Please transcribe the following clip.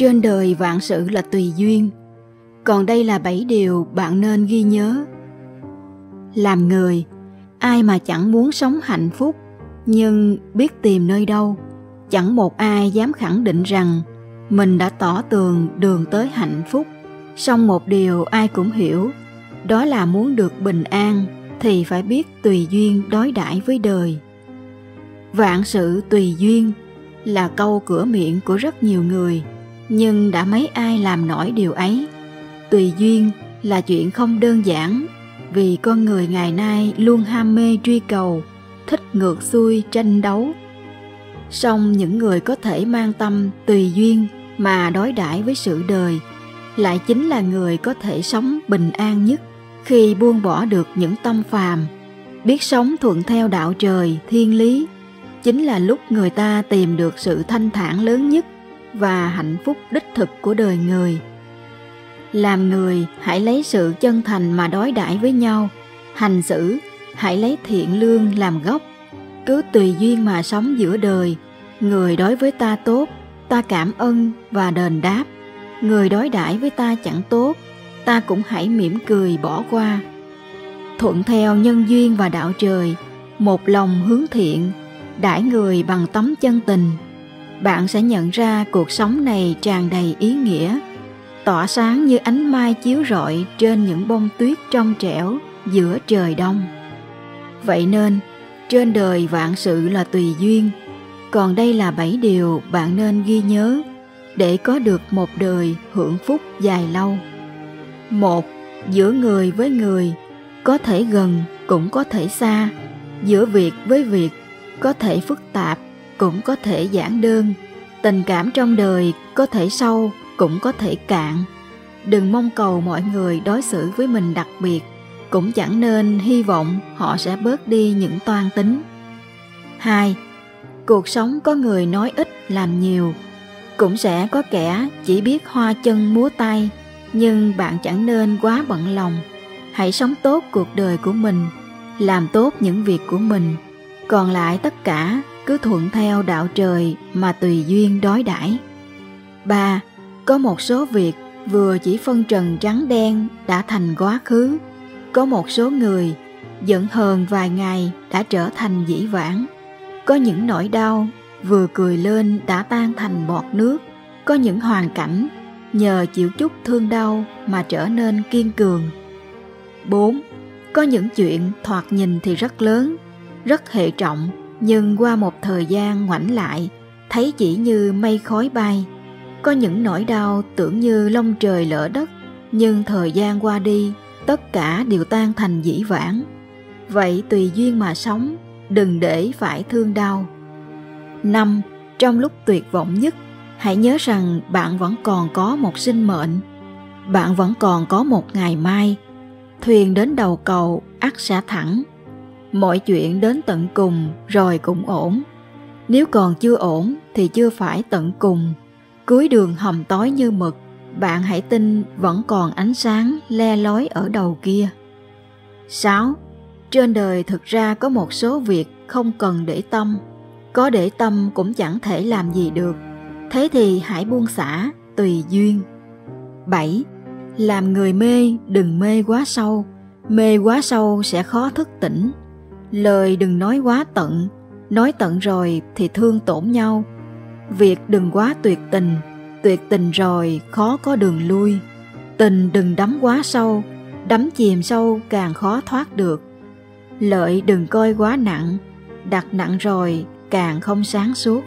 Trên đời vạn sự là tùy duyên, còn đây là 7 điều bạn nên ghi nhớ. Làm người, ai mà chẳng muốn sống hạnh phúc, nhưng biết tìm nơi đâu. Chẳng một ai dám khẳng định rằng mình đã tỏ tường đường tới hạnh phúc. Song một điều ai cũng hiểu, đó là muốn được bình an thì phải biết tùy duyên đối đãi với đời. Vạn sự tùy duyên là câu cửa miệng của rất nhiều người, nhưng đã mấy ai làm nổi điều ấy. Tùy duyên là chuyện không đơn giản, vì con người ngày nay luôn ham mê truy cầu, thích ngược xuôi tranh đấu. Song những người có thể mang tâm tùy duyên mà đối đãi với sự đời lại chính là người có thể sống bình an nhất, khi buông bỏ được những tâm phàm, biết sống thuận theo đạo trời, thiên lý, chính là lúc người ta tìm được sự thanh thản lớn nhất và hạnh phúc đích thực của đời người. Làm người, hãy lấy sự chân thành mà đối đãi với nhau. Hành xử, hãy lấy thiện lương làm gốc. Cứ tùy duyên mà sống giữa đời. Người đối với ta tốt, ta cảm ơn và đền đáp. Người đối đãi với ta chẳng tốt, ta cũng hãy mỉm cười bỏ qua. Thuận theo nhân duyên và đạo trời, một lòng hướng thiện, đãi người bằng tấm chân tình. Bạn sẽ nhận ra cuộc sống này tràn đầy ý nghĩa, tỏa sáng như ánh mai chiếu rọi trên những bông tuyết trong trẻo giữa trời đông. Vậy nên, trên đời vạn sự là tùy duyên, còn đây là 7 điều bạn nên ghi nhớ để có được một đời hưởng phúc dài lâu. 1. Giữa người với người, có thể gần cũng có thể xa, giữa việc với việc, có thể phức tạp cũng có thể giản đơn, tình cảm trong đời có thể sâu cũng có thể cạn. Đừng mong cầu mọi người đối xử với mình đặc biệt, cũng chẳng nên hy vọng họ sẽ bớt đi những toan tính. 2. Cuộc sống có người nói ít làm nhiều, cũng sẽ có kẻ chỉ biết hoa chân múa tay, nhưng bạn chẳng nên quá bận lòng. Hãy sống tốt cuộc đời của mình, làm tốt những việc của mình, còn lại tất cả cứ thuận theo đạo trời mà tùy duyên đối đãi. 3. Có một số việc vừa chỉ phân trần trắng đen đã thành quá khứ. Có một số người giận hờn vài ngày đã trở thành dĩ vãng. Có những nỗi đau vừa cười lên đã tan thành bọt nước. Có những hoàn cảnh nhờ chịu chút thương đau mà trở nên kiên cường. 4. Có những chuyện thoạt nhìn thì rất lớn, rất hệ trọng, nhưng qua một thời gian ngoảnh lại, thấy chỉ như mây khói bay. Có những nỗi đau tưởng như long trời lỡ đất, nhưng thời gian qua đi, tất cả đều tan thành dĩ vãng. Vậy tùy duyên mà sống, đừng để phải thương đau. 5. Trong lúc tuyệt vọng nhất, hãy nhớ rằng bạn vẫn còn có một sinh mệnh, bạn vẫn còn có một ngày mai. Thuyền đến đầu cầu ắt sẽ thẳng. Mọi chuyện đến tận cùng rồi cũng ổn. Nếu còn chưa ổn thì chưa phải tận cùng. Cuối đường hầm tối như mực, bạn hãy tin vẫn còn ánh sáng le lói ở đầu kia. 6. Trên đời thực ra có một số việc không cần để tâm, có để tâm cũng chẳng thể làm gì được. Thế thì hãy buông xả, tùy duyên. 7. Làm người mê, đừng mê quá sâu. Mê quá sâu sẽ khó thức tỉnh. Lời đừng nói quá tận, nói tận rồi thì thương tổn nhau. Việc đừng quá tuyệt tình rồi khó có đường lui. Tình đừng đắm quá sâu, đắm chìm sâu càng khó thoát được. Lợi đừng coi quá nặng, đặt nặng rồi càng không sáng suốt.